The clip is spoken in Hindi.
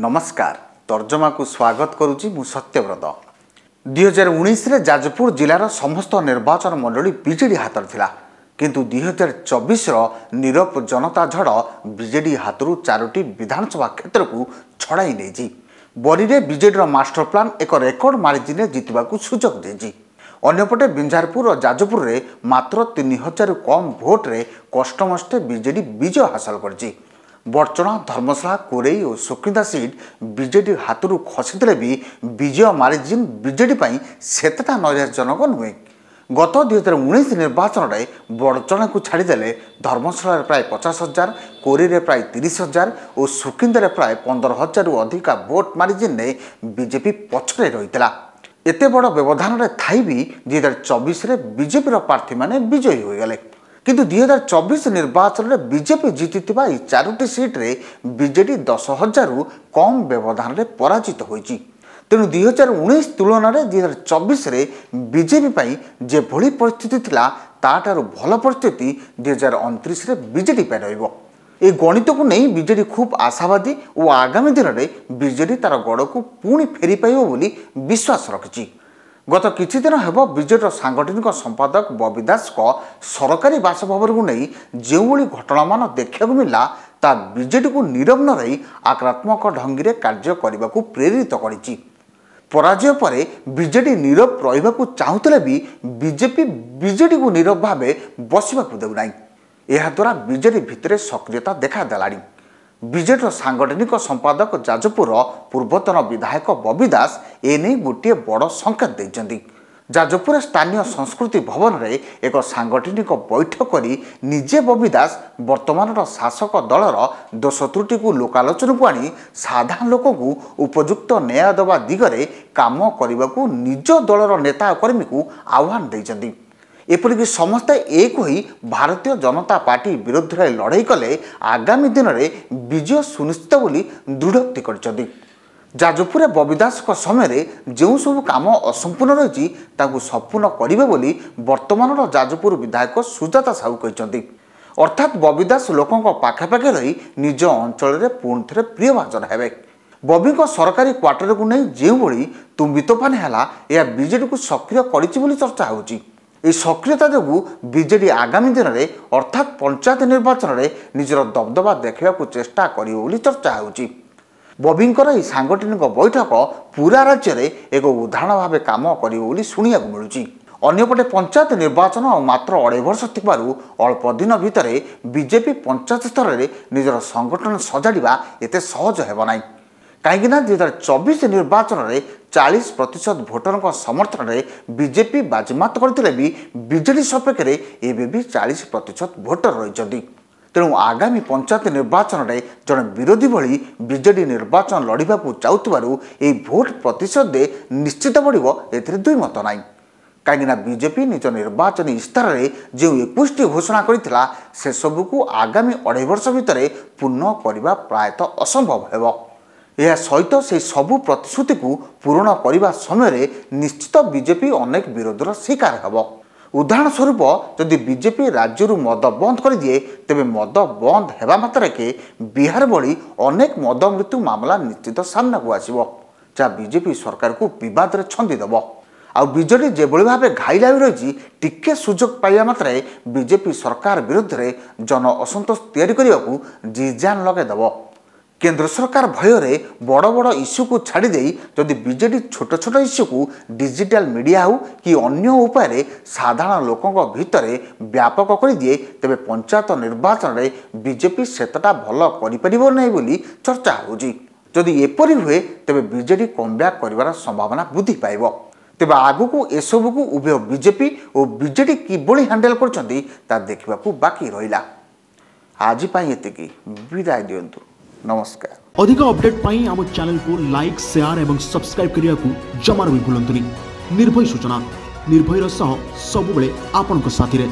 नमस्कार तर्जमा को स्वागत करुच्ची मु सत्यव्रत। 2019 जाजपुर जिलार समस्त निर्वाचन मंडली बीजेडी हाथर थिला किंतु 2024 नीरव जनता झड़ बीजेडी हाथरू चारोटी विधानसभा क्षेत्र को छड़ाई नहीं। बरीरे बीजेडी मास्टर प्लान एक रेकर्ड मार्जिन जितवा को सुजोग देजी। अन्यपटे बिंझारपुर और जाजपुर रे मात्र 3000 कम भोट्रे कष्टमष्टे बीजेडी विजय हासिल करजी। बड़चणा धर्मशाला कोरेई और सुकिंदा सीट बीजेडी हाथरू खसीदे भी विजय मार्जिन बीजेडी सेतटा नैराश्यजनक नुहे। गत 2019 निर्वाचन में बड़चणा को छाड़देले धर्मशाला प्राय 50,000 कोरेई प्राय 30,000 और सुकिंदा प्राय 15,000 अधिक भोट मार्जिन ने बीजेपी पछरे रही। एते बड़ व्यवधान थाई भी 2024 बीजेपी प्रार्थी माने विजयी होगले किंतु 2024 निर्वाचन में बीजेपी जीति चारोटी सीट्रे बीजेडी 10,000 कम व्यवधान में पराजित होइछि। तेणु 2019 तुलन में 2024 बीजेपी जेभली परिस्थिति थिला ताठारु भल परिस्थिति 2029 बीजेडी रहिबो। ए गणित को नहीं बीजेडी खूब आशावादी और आगामी दिन में बीजेडी तार गड़ को पुणी फेरी पाइबो बोली विश्वास रखिछि। गत किछि दिन हेबो बीजेडीर सांगठनिक संपादक बबी दास को सरकारी बासभवन को नहीं जेउली घटना मान देखा मिला ता बीजेडी को नीरव न रही आक्रात्मक ढंगी रे कार्य करने को प्रेरित करिछि। पराजय पर बीजेडी नीरव रहिबाकू चाहुतले भी बीजेपी बीजेडी को नीरव भाव बसवाकू देउ नाही। यह द्वारा बीजेडी भितर सक्रियता देखादेलाणी। बीजेडीर सांगठनिक संपादक जाजपुर पूर्वतन विधायक बबी दास एने गोटे बड़ संकेत देइछन्ती। जाजपुर स्थानीय संस्कृति भवन रे एक सांगठनिक बैठक करी निजे बबी दास वर्तमान शासक दलर दोष त्रुटि को लोकालोचन को आनी साधारण लोक को उपयुक्त न्याय देवा दिगरे काम करने निज दलर नेता कर्मी को आह्वान देइछन्ती। एपरिक समस्ते एक होई भारतीय जनता पार्टी विरोध में लड़ाई कले आगामी दिन में विजय सुनिश्चित बोली दृढ़ोक्ति कर। जाजपुर बबी दास समय जो सब काम असंपूर्ण रही संपूर्ण करेंगे बोली वर्तमान जाजपुर विधायक सुजाता साहू कहते। अर्थात बबी दास लोकों पाखापाखि रही निज अंचल में पुणी थे प्रियभाजन हे। बबी को सरकारी क्वार्टर को नहीं जो भाई तुम्बी तोफान है बीजेडी को सक्रिय कर चर्चा हो। ये सक्रियता जो बीजेडी आगामी दिन में अर्थात पंचायत निर्वाचन में निजर दबदबा देखा चेष्टा कर चर्चा होची। बबी ये सांगठनिक बैठक पूरा राज्य में एक उदाहरण भाव काम कर शुणा मिलूँ। अंपटे पंचायत निर्वाचन मात्र 2.5 वर्ष थी अल्प दिन भितर बीजेपी पंचायत स्तर में निजर संगठन सजाड़ा एत सहज हेब ना कहीं 2024 निर्वाचन में 40% भोटर समर्थन में बीजेपी बाजीमात करते भी बीजेडी सपेक्ष में एवं भी 40% भोटर रही। तेणु आगामी पंचायत निर्वाचन में जड़े विरोधी भली बीजेडी निर्वाचन लड़ाक चाहूँ ये भोट प्रतिशत निश्चित बढ़ो ए दुई मत ना कहीं बीजेपी निज निर्वाचन इस्तार में जो 21टी घोषणा करता से सबूक आगामी 2.5 वर्ष भितर पूर्ण करने प्रायतः असंभव है। यह सहित से सबू प्रतिश्रुति को पूरण करने समय निश्चित बीजेपी अनेक विरोधर शिकार हेब। उदाहरण स्वरूप जदि बीजेपी राज्य मद बंद कर दिए तेज मद बंद होगा मात्रके बिहार भली अनेक मद मृत्यु मामला निश्चित सामना को आसब जहाँ बीजेपी सरकार को बद छंदीदेव। आउ बीजेडी जेभली भाव घाइला रही टिके सुजोग पाइबा मात्रे बीजेपी सरकार विरुद्ध में जन असंतोष या जीजान लगेदेव। केंद्र सरकार भय रे बड़ बड़ इश्यू को छाड़ी दे जदि बीजेडी छोट छोट इश्यू को डिजिटल मीडिया हो कि अन्य उपाय साधारण लोकों भितर व्यापक कर दिए तेबे पंचायत निर्वाचन में बीजेपी सेतटा भल करिपरिबो नै बोली चर्चा होउछि। जदि एपरि हुए तेबे बीजेडी कमब्याक करिवार संभावना वृद्धि पाइब। तेबे आगुकू एसबुकू उभय बीजेपी और बीजेडी किभली हैंडल करछन्ती ता देखिबाकू बाकी रहिला। आज पाई एतिकी विदाय दियंतु। नमस्कार। अधिक अपडेट पाई आम चैनल को लाइक शेयर एवं सब्सक्राइब करने को जमार भी भूलु। निर्भय सूचना निर्भय सह सबुबले आपन को साथी रे।